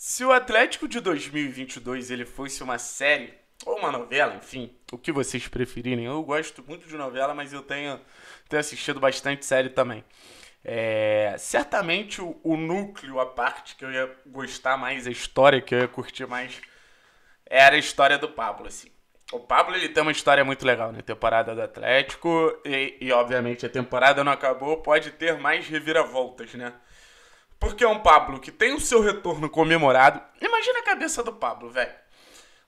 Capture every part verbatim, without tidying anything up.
Se o Atlético de dois mil e vinte e dois ele fosse uma série, ou uma novela, enfim, o que vocês preferirem. Eu gosto muito de novela, mas eu tenho, tenho assistido bastante série também. É, certamente o, o núcleo, a parte que eu ia gostar mais, a história que eu ia curtir mais, era a história do Pablo, assim. O Pablo ele tem uma história muito legal, né? Temporada do Atlético, e, e obviamente a temporada não acabou, pode ter mais reviravoltas, né? Porque é um Pablo que tem o seu retorno comemorado. Imagina a cabeça do Pablo, velho.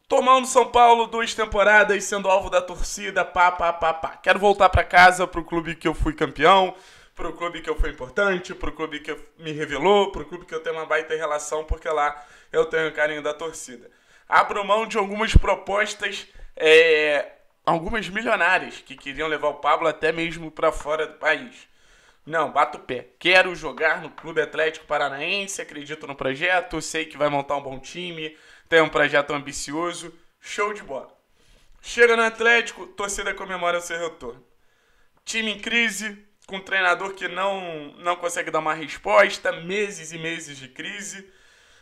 Tomando São Paulo duas temporadas, sendo alvo da torcida, pá, pá, pá, pá. Quero voltar pra casa, pro clube que eu fui campeão, pro clube que eu fui importante, pro clube que me revelou, pro clube que eu tenho uma baita relação, porque lá eu tenho carinho da torcida. Abro mão de algumas propostas, é, algumas milionárias, que queriam levar o Pablo até mesmo pra fora do país. Não, bato o pé. Quero jogar no Clube Atlético Paranaense, acredito no projeto, sei que vai montar um bom time, tem um projeto ambicioso, show de bola. Chega no Atlético, torcida comemora o seu retorno. Time em crise, com um treinador que não, não consegue dar uma resposta, meses e meses de crise.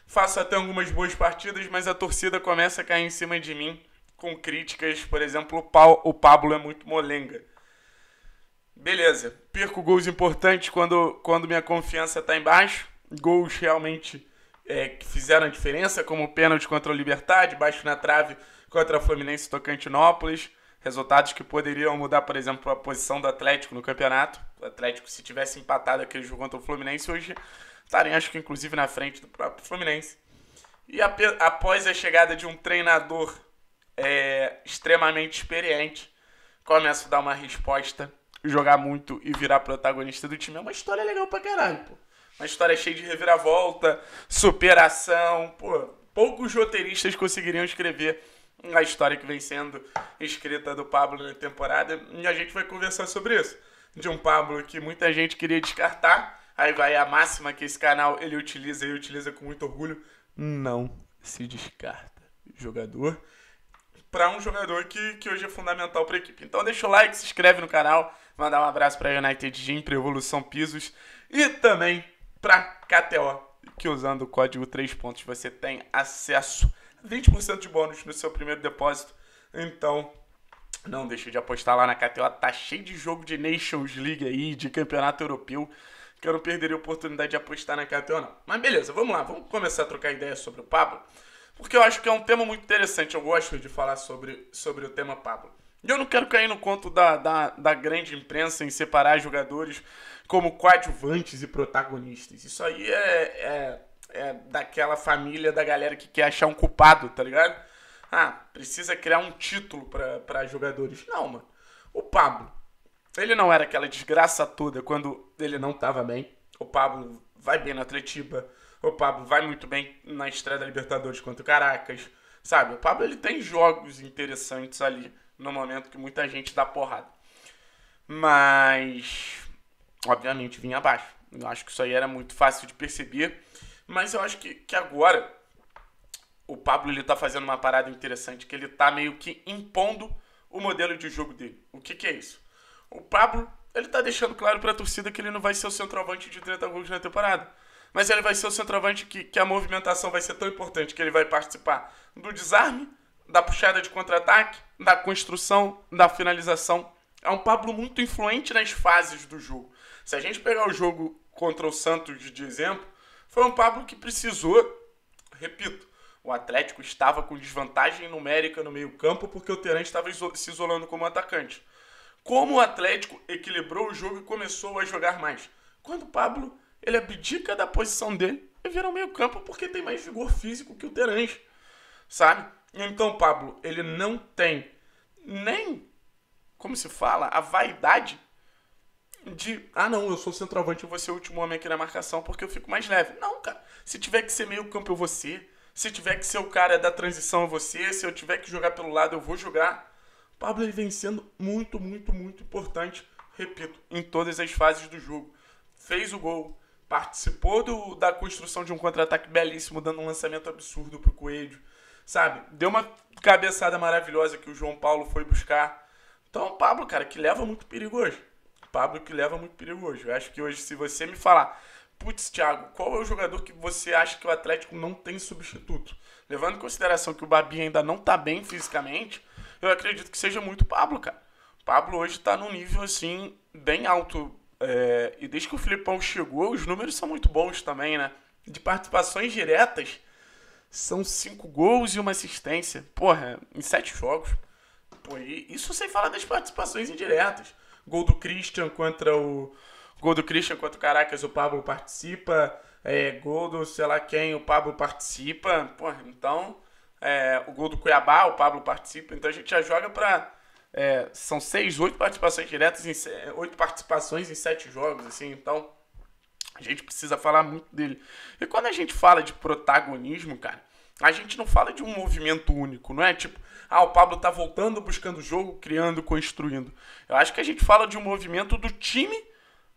Faço até algumas boas partidas, mas a torcida começa a cair em cima de mim com críticas, por exemplo, o Pablo é muito molenga. Beleza, perco gols importantes quando, quando minha confiança está embaixo. Gols realmente é, que fizeram a diferença, como o pênalti contra o Libertad, baixo na trave contra o Fluminense e Tocantinópolis. Resultados que poderiam mudar, por exemplo, a posição do Atlético no campeonato. O Atlético, se tivesse empatado aquele jogo contra o Fluminense, hoje estaria, acho que inclusive, na frente do próprio Fluminense. E após a chegada de um treinador é, extremamente experiente, começo a dar uma resposta, jogar muito e virar protagonista do time. É uma história legal pra caralho, pô. Uma história cheia de reviravolta, superação, pô. Poucos roteiristas conseguiriam escrever a história que vem sendo escrita do Pablo na temporada. E a gente vai conversar sobre isso. De um Pablo que muita gente queria descartar. Aí vai a máxima que esse canal ele utiliza e utiliza com muito orgulho. Não se descarta jogador. Para um jogador que, que hoje é fundamental para a equipe. Então deixa o like, se inscreve no canal, mandar um abraço para a United Gym, para Evolução Pisos e também para K T O, que usando o código três pontos você tem acesso a vinte por cento de bônus no seu primeiro depósito. Então não deixa de apostar lá na K T O, tá cheio de jogo de Nations League aí, de campeonato europeu, que eu não perderia a oportunidade de apostar na K T O não. Mas beleza, vamos lá, vamos começar a trocar ideias sobre o Pablo. Porque eu acho que é um tema muito interessante, eu gosto de falar sobre, sobre o tema Pablo. E eu não quero cair no conto da, da, da grande imprensa em separar jogadores como coadjuvantes e protagonistas. Isso aí é, é, é daquela família, da galera que quer achar um culpado, tá ligado? Ah, precisa criar um título pra, pra jogadores. Não, mano. O Pablo, ele não era aquela desgraça toda quando ele não tava bem. O Pablo vai bem na Atletiba. O Pablo vai muito bem na estreia da Libertadores contra o Caracas, sabe? O Pablo ele tem jogos interessantes ali no momento que muita gente dá porrada. Mas, obviamente, vinha abaixo. Eu acho que isso aí era muito fácil de perceber. Mas eu acho que, que agora o Pablo ele tá fazendo uma parada interessante, que ele tá meio que impondo o modelo de jogo dele. O que que é isso? O Pablo ele tá deixando claro para a torcida que ele não vai ser o centroavante de trinta gols na temporada. Mas ele vai ser o centroavante que, que a movimentação vai ser tão importante que ele vai participar do desarme, da puxada de contra-ataque, da construção, da finalização. É um Pablo muito influente nas fases do jogo. Se a gente pegar o jogo contra o Santos de exemplo, foi um Pablo que precisou, repito, o Atlético estava com desvantagem numérica no meio-campo porque o Terán estava iso- se isolando como atacante. Como o Atlético equilibrou o jogo e começou a jogar mais? Quando o Pablo ele abdica da posição dele e vira o meio campo porque tem mais vigor físico que o Terán, sabe? Então o Pablo, ele não tem nem, como se fala, a vaidade de, ah não, eu sou centroavante, eu vou ser o último homem aqui na marcação porque eu fico mais leve. Não, cara, se tiver que ser meio campo eu vou ser, se tiver que ser o cara da transição eu vou ser, se eu tiver que jogar pelo lado eu vou jogar. O Pablo ele vem sendo muito, muito, muito importante, repito, em todas as fases do jogo. Fez o gol, participou do, da construção de um contra-ataque belíssimo, dando um lançamento absurdo pro Coelho, sabe? Deu uma cabeçada maravilhosa que o João Paulo foi buscar. Então, o Pablo, cara, que leva muito perigo hoje. O Pablo que leva muito perigo hoje. Eu acho que hoje, se você me falar, Putz, Thiago, qual é o jogador que você acha que o Atlético não tem substituto? Levando em consideração que o Babi ainda não tá bem fisicamente, eu acredito que seja muito o Pablo, cara. O Pablo hoje tá num nível, assim, bem alto. É... E desde que o Felipão chegou, os números são muito bons também, né? De participações diretas, são cinco gols e uma assistência. Porra, em sete jogos. Pô, e isso sem falar das participações indiretas. Gol do Christian contra o... Gol do Christian contra o Caracas, o Pablo participa. É, gol do sei lá quem, o Pablo participa. Porra, então... É, o gol do Cuiabá, o Pablo participa. Então a gente já joga pra... É, são seis, oito participações diretas, em, oito participações em sete jogos, assim. Então a gente precisa falar muito dele. E quando a gente fala de protagonismo, cara, a gente não fala de um movimento único, não é? Tipo, ah, o Pablo tá voltando, buscando o jogo, criando, construindo. Eu acho que a gente fala de um movimento do time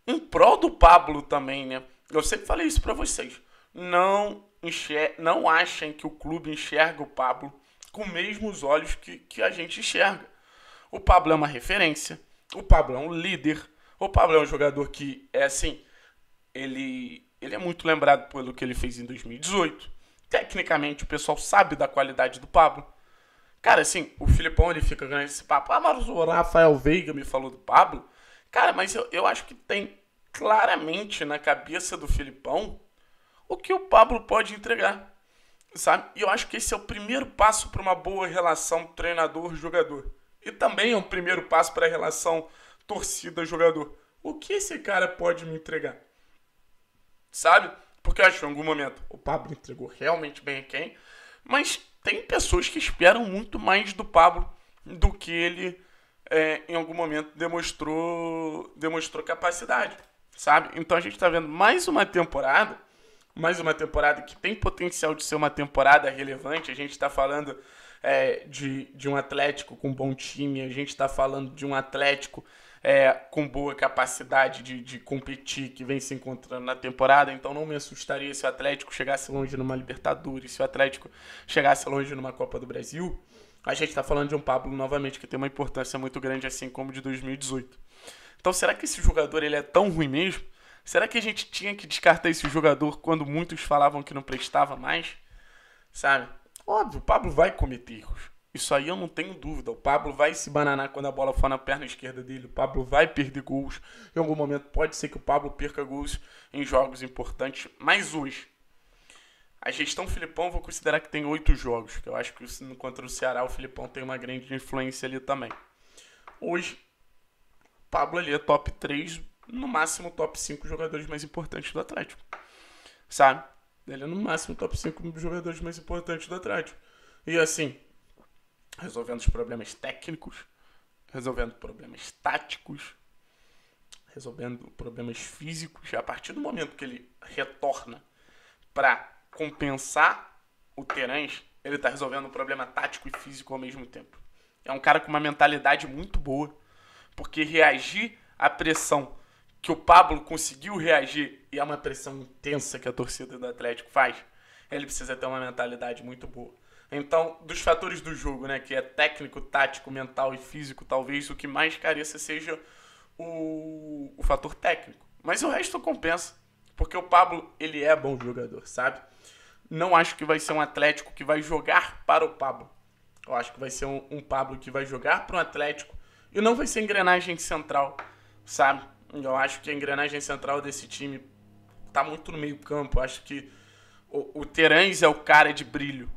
em prol do Pablo também, né? Eu sempre falei isso pra vocês. Não, enxer não achem que o clube enxerga o Pablo com os mesmos olhos que, que a gente enxerga. O Pablo é uma referência. O Pablo é um líder. O Pablo é um jogador que é assim... Ele, ele é muito lembrado pelo que ele fez em dois mil e dezoito. Tecnicamente, o pessoal sabe da qualidade do Pablo. Cara, assim, o Felipão, ele fica ganhando esse papo. Ah, mas o Rafael Veiga me falou do Pablo. Cara, mas eu, eu acho que tem claramente na cabeça do Felipão o que o Pablo pode entregar, sabe? E eu acho que esse é o primeiro passo para uma boa relação treinador-jogador. E também é um primeiro passo para a relação torcida-jogador. O que esse cara pode me entregar? Sabe? Porque eu acho que em algum momento o Pablo entregou realmente bem a quem, mas tem pessoas que esperam muito mais do Pablo do que ele é, em algum momento demonstrou, demonstrou capacidade, sabe? Então a gente está vendo mais uma temporada, mais uma temporada que tem potencial de ser uma temporada relevante. A gente está falando é, de, de um Atlético com um bom time, a gente está falando de um Atlético... É, com boa capacidade de, de competir, que vem se encontrando na temporada. Então não me assustaria se o Atlético chegasse longe numa Libertadores, se o Atlético chegasse longe numa Copa do Brasil. A gente está falando de um Pablo novamente, que tem uma importância muito grande, assim como de dois mil e dezoito. Então será que esse jogador ele é tão ruim mesmo? Será que a gente tinha que descartar esse jogador quando muitos falavam que não prestava mais? Sabe? Óbvio, o Pablo vai cometer erros. Isso aí eu não tenho dúvida. O Pablo vai se bananar quando a bola for na perna esquerda dele. O Pablo vai perder gols. Em algum momento pode ser que o Pablo perca gols em jogos importantes. Mas hoje, a gestão Felipão, eu vou considerar que tem oito jogos. Que eu acho que contra o Ceará, o Felipão tem uma grande influência ali também. Hoje, o Pablo ali é top três, no máximo top cinco jogadores mais importantes do Atlético. Sabe? Ele é no máximo top cinco jogadores mais importantes do Atlético. E assim... resolvendo os problemas técnicos, resolvendo problemas táticos, resolvendo problemas físicos. A partir do momento que ele retorna para compensar o Terãs, ele está resolvendo um problema tático e físico ao mesmo tempo. É um cara com uma mentalidade muito boa, porque reagir à pressão que o Pablo conseguiu reagir, e é uma pressão intensa que a torcida do Atlético faz, ele precisa ter uma mentalidade muito boa. Então, dos fatores do jogo, né, que é técnico, tático, mental e físico, talvez o que mais careça seja o, o fator técnico. Mas o resto compensa, porque o Pablo, ele é bom jogador, sabe? Não acho que vai ser um Atlético que vai jogar para o Pablo. Eu acho que vai ser um, um Pablo que vai jogar para o Atlético e não vai ser engrenagem central, sabe? Eu acho que a engrenagem central desse time tá muito no meio campo. Eu acho que o, o Terãs é o cara de brilho.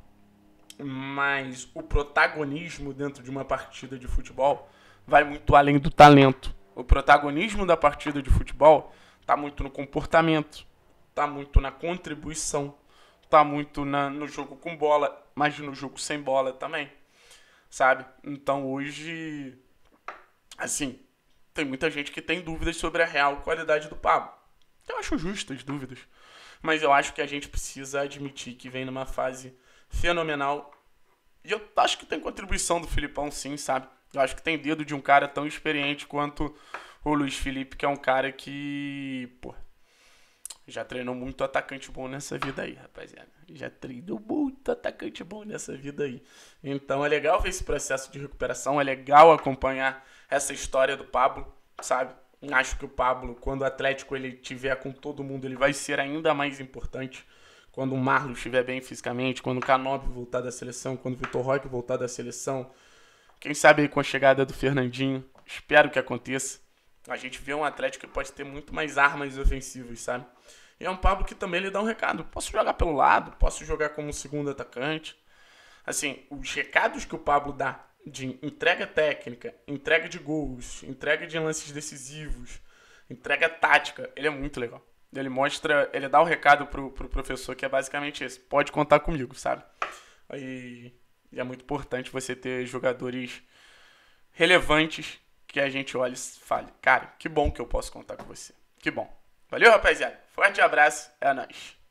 Mas o protagonismo dentro de uma partida de futebol vai muito além do talento. O protagonismo da partida de futebol está muito no comportamento, está muito na contribuição, está muito na, no jogo com bola, mas no jogo sem bola também, sabe? Então hoje, assim, tem muita gente que tem dúvidas sobre a real qualidade do Pablo. Eu acho justas as dúvidas, mas eu acho que a gente precisa admitir que vem numa fase... fenomenal. E eu acho que tem contribuição do Felipão, sim, sabe? Eu acho que tem dedo de um cara tão experiente quanto o Luiz Felipe, que é um cara que, pô, já treinou muito atacante bom nessa vida aí, rapaziada. Já treinou muito atacante bom nessa vida aí. Então é legal ver esse processo de recuperação, é legal acompanhar essa história do Pablo, sabe? Acho que o Pablo, quando o Atlético ele tiver com todo mundo, ele vai ser ainda mais importante. Quando o Marlon estiver bem fisicamente, quando o Canopy voltar da seleção, quando o Vitor Roque voltar da seleção. Quem sabe aí com a chegada do Fernandinho. Espero que aconteça. A gente vê um Atlético que pode ter muito mais armas ofensivas, sabe? E é um Pablo que também lhe dá um recado. Posso jogar pelo lado, posso jogar como segundo atacante. Assim, os recados que o Pablo dá de entrega técnica, entrega de gols, entrega de lances decisivos, entrega tática, ele é muito legal. Ele mostra, ele dá o recado pro, pro professor, que é basicamente esse. Pode contar comigo, sabe? E, e é muito importante você ter jogadores relevantes que a gente olhe e fale, cara, que bom que eu posso contar com você. Que bom. Valeu, rapaziada. Forte abraço. É nóis.